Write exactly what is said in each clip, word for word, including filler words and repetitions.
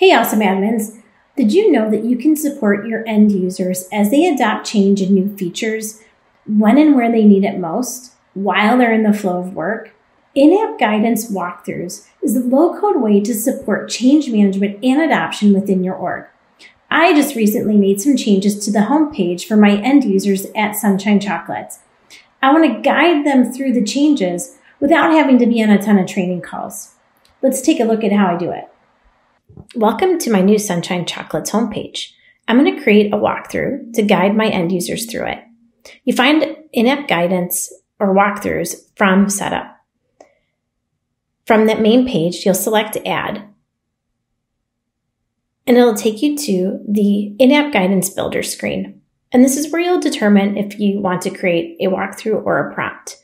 Hey, awesome admins. Did you know that you can support your end users as they adopt change and new features when and where they need it most, while they're in the flow of work? In-app guidance walkthroughs is the low-code way to support change management and adoption within your org. I just recently made some changes to the homepage for my end users at Sunshine Chocolates. I want to guide them through the changes without having to be on a ton of training calls. Let's take a look at how I do it. Welcome to my new Sunshine Chocolates homepage. I'm going to create a walkthrough to guide my end users through it. You find in-app guidance or walkthroughs from setup. From that main page, you'll select Add, and it'll take you to the in-app guidance builder screen. And this is where you'll determine if you want to create a walkthrough or a prompt.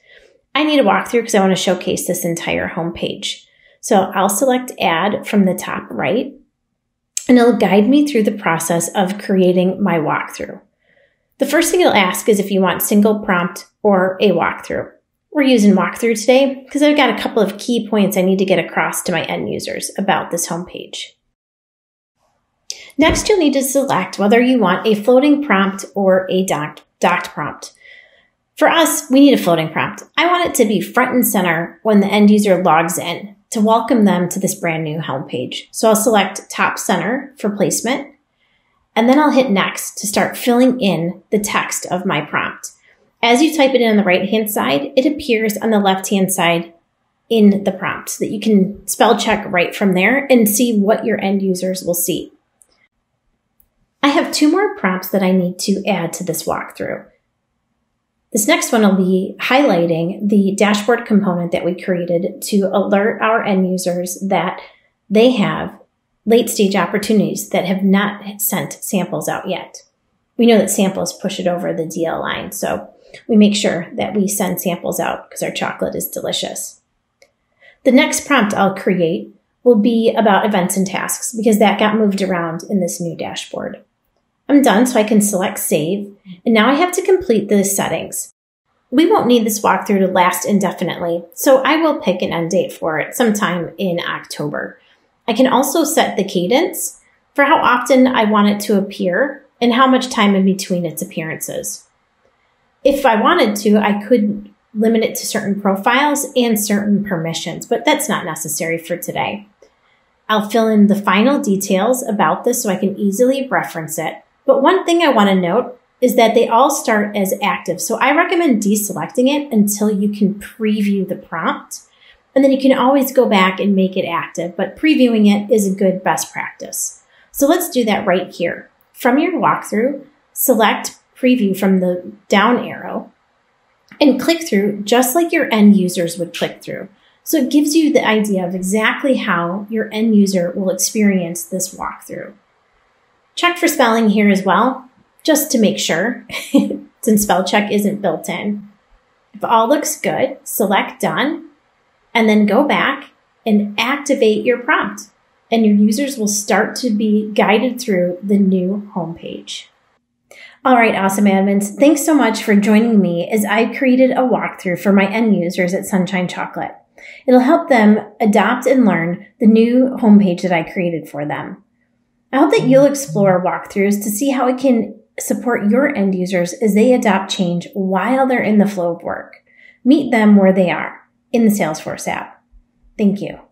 I need a walkthrough because I want to showcase this entire homepage. So I'll select Add from the top right, and it'll guide me through the process of creating my walkthrough. The first thing it'll ask is if you want single prompt or a walkthrough. We're using walkthrough today because I've got a couple of key points I need to get across to my end users about this homepage. Next, you'll need to select whether you want a floating prompt or a docked, docked prompt. For us, we need a floating prompt. I want it to be front and center when the end user logs in to welcome them to this brand new homepage. So I'll select top center for placement, and then I'll hit next to start filling in the text of my prompt. As you type it in on the right-hand side, it appears on the left-hand side in the prompt so that you can spell check right from there and see what your end users will see. I have two more prompts that I need to add to this walkthrough. This next one will be highlighting the dashboard component that we created to alert our end users that they have late-stage opportunities that have not sent samples out yet. We know that samples push it over the D L line, so we make sure that we send samples out because our chocolate is delicious. The next prompt I'll create will be about events and tasks because that got moved around in this new dashboard. I'm done, so I can select Save, and now I have to complete the settings. We won't need this walkthrough to last indefinitely, so I will pick an end date for it sometime in October. I can also set the cadence for how often I want it to appear and how much time in between its appearances. If I wanted to, I could limit it to certain profiles and certain permissions, but that's not necessary for today. I'll fill in the final details about this so I can easily reference it. But one thing I want to note is that they all start as active, so I recommend deselecting it until you can preview the prompt, and then you can always go back and make it active, but previewing it is a good best practice. So let's do that right here. From your walkthrough, select Preview from the down arrow and click through just like your end users would click through. So it gives you the idea of exactly how your end user will experience this walkthrough. Check for spelling here as well, just to make sure, since spell check isn't built in. If all looks good, select Done, and then go back and activate your prompt, and your users will start to be guided through the new homepage. All right, awesome admins. Thanks so much for joining me as I created a walkthrough for my end users at Sunshine Chocolate. It'll help them adopt and learn the new homepage that I created for them. I hope that you'll explore walkthroughs to see how it can support your end users as they adopt change while they're in the flow of work. Meet them where they are in the Salesforce app. Thank you.